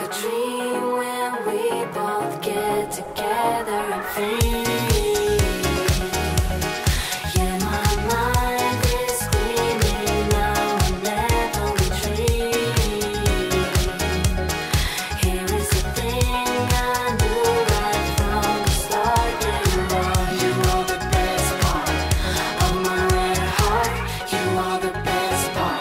like a dream when we both get together and fade. Yeah, my mind is screaming now whenever we dream. Here is the thing I knew right from the start. Yeah, you are the best part of my red heart. You are the best part.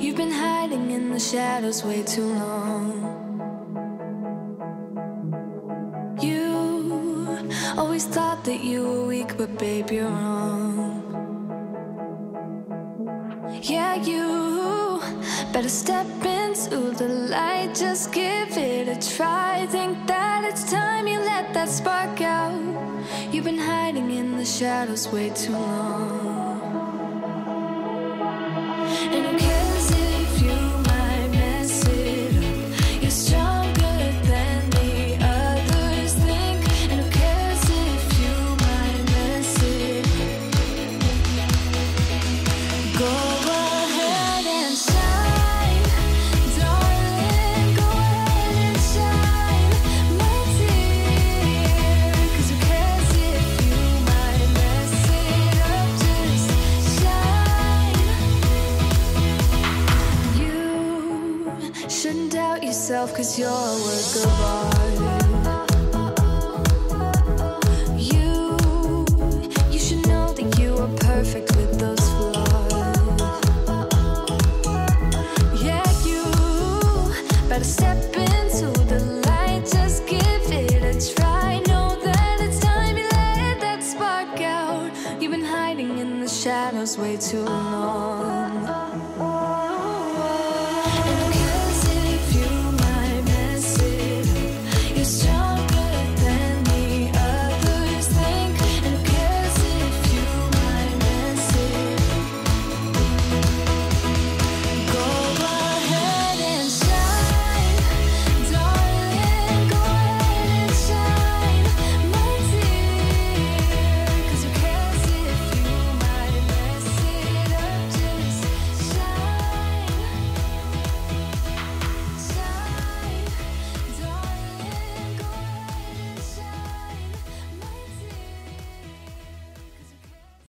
You've been hiding in the shadows way too long. You always thought that you were weak, but babe, you're wrong. Yeah, you Better step into the light, just give it a try. Think that it's time you let that spark out. You've been hiding in the shadows way too long. And who cares if you might mess it up? You're stronger than the others think. And who cares if you might mess it up? Go ahead and shine, darling. Go ahead and shine, my dear. 'Cause who cares if you might mess it up? Just shine. You shouldn't doubt yourself, 'cause you're a work of art. You should know that you are perfect with those flaws. Yeah, you better step